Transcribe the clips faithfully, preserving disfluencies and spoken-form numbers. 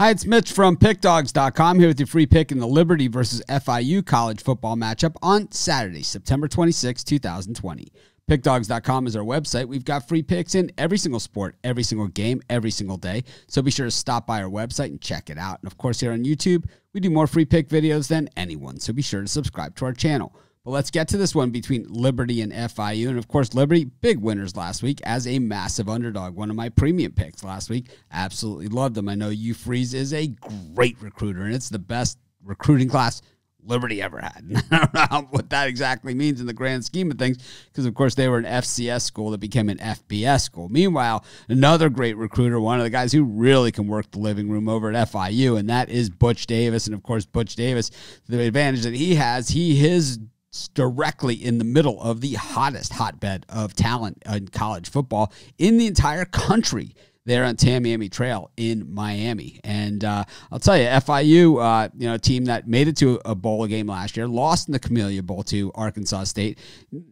Hi, it's Mitch from Pick Dawgz dot com here with your free pick in the Liberty versus F I U college football matchup on Saturday, September twenty-sixth, two thousand twenty. Pick Dawgz dot com is our website. We've got free picks in every single sport, every single game, every single day. So be sure to stop by our website and check it out. And of course, here on YouTube, we do more free pick videos than anyone. So be sure to subscribe to our channel. But let's get to this one between Liberty and F I U. And of course, Liberty, big winners last week as a massive underdog. One of my premium picks last week. Absolutely loved them. I know Hugh Freeze is a great recruiter, and it's the best recruiting class Liberty ever had. And I don't know what that exactly means in the grand scheme of things, because of course they were an F C S school that became an F B S school. Meanwhile, another great recruiter, one of the guys who really can work the living room over at F I U, and that is Butch Davis. And of course, Butch Davis, the advantage that he has, he his directly in the middle of the hottest hotbed of talent in college football in the entire country. There on Tamiami Trail in Miami. And uh, I'll tell you, F I U, uh, you know, a team that made it to a bowl game last year, lost in the Camellia Bowl to Arkansas State.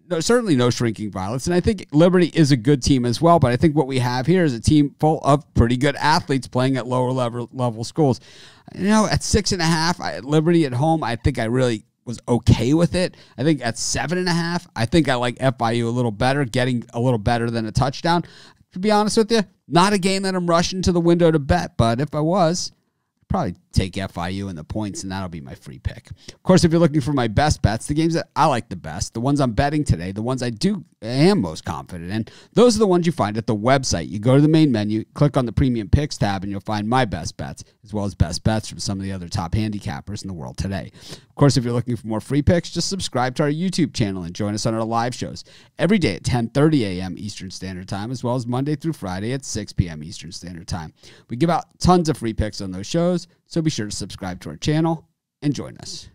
No, certainly no shrinking violets. And I think Liberty is a good team as well, but I think what we have here is a team full of pretty good athletes playing at lower level, level schools. You know, at six and a half, I, Liberty at home, I think I really was okay with it. I think at seven and a half, I think I like F I U a little better, getting a little better than a touchdown. To be honest with you, not a game that I'm rushing to the window to bet, but if I was, I'd probably take F I U and the points, and that'll be my free pick. Of course, if you're looking for my best bets, the games that I like the best, the ones I'm betting today, the ones I do I am most confident in, those are the ones you find at the website. You go to the main menu, click on the Premium Picks tab, and you'll find my best bets, as well as best bets from some of the other top handicappers in the world today. Of course, if you're looking for more free picks, just subscribe to our YouTube channel and join us on our live shows every day at ten thirty a m Eastern Standard Time, as well as Monday through Friday at six p m Eastern Standard Time. We give out tons of free picks on those shows, so be sure to subscribe to our channel and join us.